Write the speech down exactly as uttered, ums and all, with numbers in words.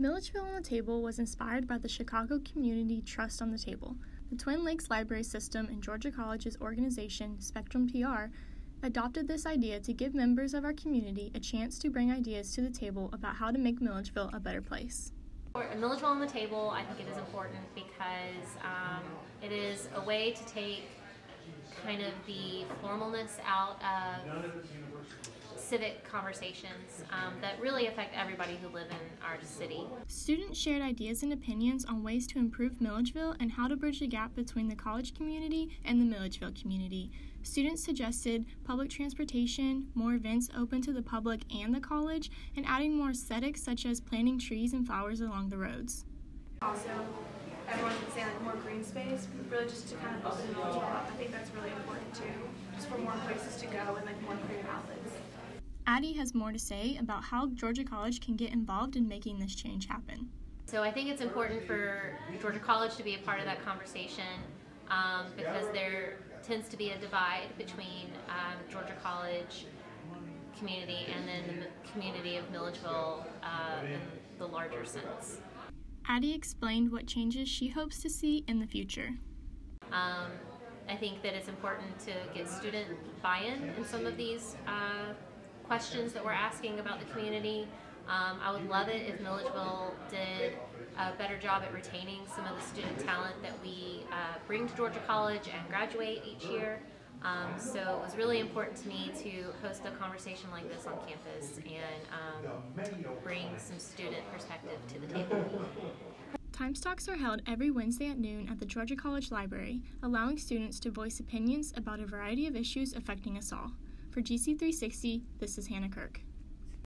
Milledgeville on the Table was inspired by the Chicago Community Trust on the Table, the Twin Lakes Library System, and Georgia College's organization, Spectrum P R, adopted this idea to give members of our community a chance to bring ideas to the table about how to make Milledgeville a better place. For Milledgeville on the Table, I think it is important because um, it is a way to take kind of the formalness out of civic conversations um, that really affect everybody who live in our city. Students shared ideas and opinions on ways to improve Milledgeville and how to bridge the gap between the college community and the Milledgeville community. Students suggested public transportation, more events open to the public and the college, and adding more aesthetics such as planting trees and flowers along the roads. Also, everyone can say like more green space, really just to kind of open the Milledgeville up. I think that's really important too, just for more places to go and like more creative outlets. Addie has more to say about how Georgia College can get involved in making this change happen. So I think it's important for Georgia College to be a part of that conversation um, because there tends to be a divide between um, Georgia College community and then the community of Milledgeville uh, in the larger sense. Addie explained what changes she hopes to see in the future. Um, I think that it's important to get student buy-in in some of these uh, questions that we're asking about the community. Um, I would love it if Milledgeville did a better job at retaining some of the student talent that we uh, bring to Georgia College and graduate each year. Um, so it was really important to me to host a conversation like this on campus and um, bring some student perspective to the table. Times Talks are held every Wednesday at noon at the Georgia College Library, allowing students to voice opinions about a variety of issues affecting us all. For G C three sixty, this is Hannah Kirk.